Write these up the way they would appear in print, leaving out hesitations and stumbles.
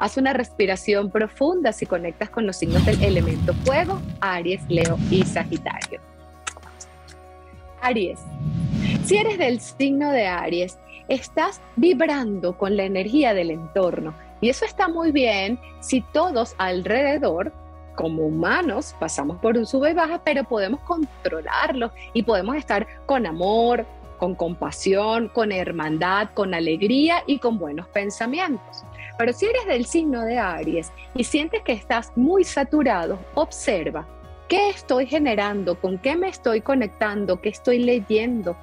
Haz una respiración profunda si conectas con los signos del elemento fuego, Aries, Leo y Sagitario. Aries, si eres del signo de Aries, estás vibrando con la energía del entorno y eso está muy bien si todos alrededor, como humanos, pasamos por un sube y baja, pero podemos controlarlo y podemos estar con amor, con compasión, con hermandad, con alegría y con buenos pensamientos. Pero si eres del signo de Aries y sientes que estás muy saturado, observa qué estoy generando, con qué me estoy conectando, qué estoy leyendo,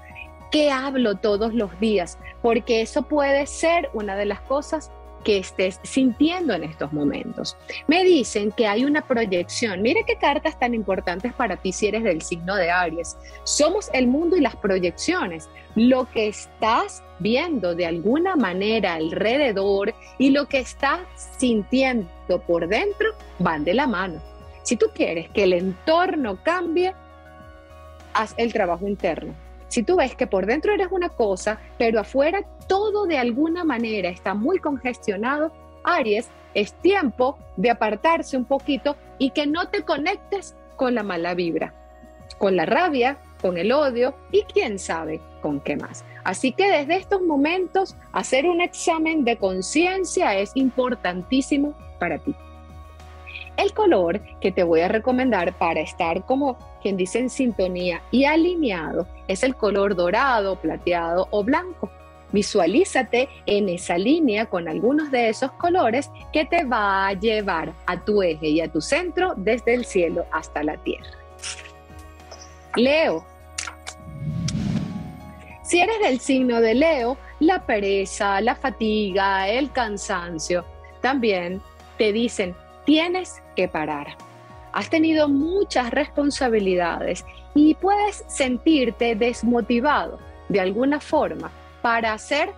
qué hablo todos los días, porque eso puede ser una de las cosas que estés sintiendo en estos momentos. Me dicen que hay una proyección. Mira qué cartas tan importantes para ti si eres del signo de Aries. Somos el mundo y las proyecciones. Lo que estás viendo de alguna manera alrededor y lo que estás sintiendo por dentro van de la mano. Si tú quieres que el entorno cambie, haz el trabajo interno. Si tú ves que por dentro eres una cosa, pero afuera todo de alguna manera está muy congestionado, Aries, es tiempo de apartarse un poquito y que no te conectes con la mala vibra, con la rabia, con el odio y quién sabe con qué más. Así que desde estos momentos, hacer un examen de conciencia es importantísimo para ti. El color que te voy a recomendar para estar, como quien dice, en sintonía y alineado es el color dorado, plateado o blanco. Visualízate en esa línea con algunos de esos colores que te va a llevar a tu eje y a tu centro desde el cielo hasta la tierra. Leo. Si eres del signo de Leo, la pereza, la fatiga, el cansancio, también te dicen: tienes que parar. Has tenido muchas responsabilidades y puedes sentirte desmotivado de alguna forma para hacer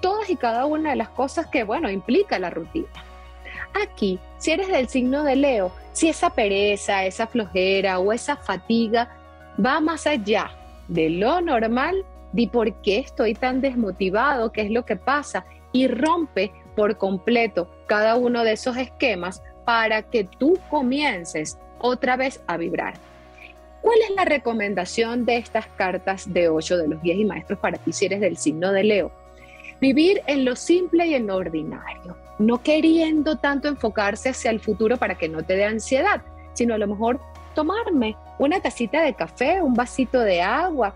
todas y cada una de las cosas que, bueno, implica la rutina. Aquí, si eres del signo de Leo, si esa pereza, esa flojera o esa fatiga va más allá de lo normal, di por qué estoy tan desmotivado, qué es lo que pasa, y rompe por completo cada uno de esos esquemas para que tú comiences otra vez a vibrar. ¿Cuál es la recomendación de estas cartas de 8 de los guías y maestros para ti si eres del signo de Leo? Vivir en lo simple y en lo ordinario, no queriendo tanto enfocarse hacia el futuro para que no te dé ansiedad, sino a lo mejor tomarme una tacita de café, un vasito de agua,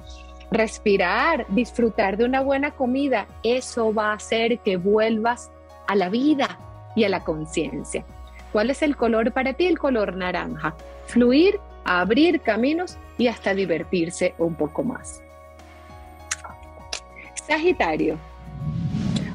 respirar, disfrutar de una buena comida. Eso va a hacer que vuelvas a la vida y a la conciencia. ¿Cuál es el color para ti? El color naranja. Fluir, abrir caminos y hasta divertirse un poco más. Sagitario.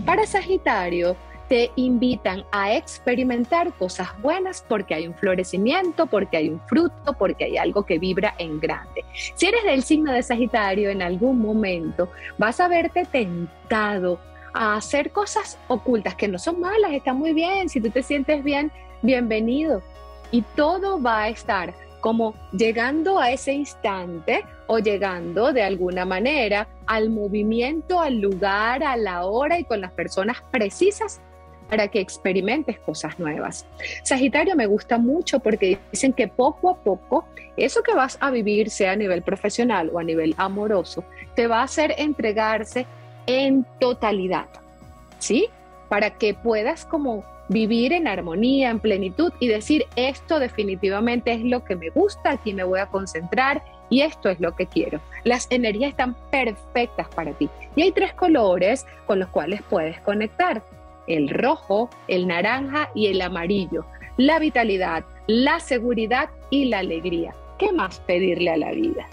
Para Sagitario te invitan a experimentar cosas buenas porque hay un florecimiento, porque hay un fruto, porque hay algo que vibra en grande. Si eres del signo de Sagitario, en algún momento vas a verte tentado a hacer cosas ocultas que no son malas, está muy bien. Si tú te sientes bien, bienvenido, y todo va a estar como llegando a ese instante o llegando de alguna manera al movimiento, al lugar, a la hora y con las personas precisas para que experimentes cosas nuevas. Sagitario, me gusta mucho porque dicen que poco a poco eso que vas a vivir, sea a nivel profesional o a nivel amoroso, te va a hacer entregarse en totalidad, ¿sí? Para que puedas como vivir en armonía, en plenitud y decir: esto definitivamente es lo que me gusta, aquí me voy a concentrar y esto es lo que quiero. Las energías están perfectas para ti. Y hay 3 colores con los cuales puedes conectar: el rojo, el naranja y el amarillo. La vitalidad, la seguridad y la alegría. ¿Qué más pedirle a la vida?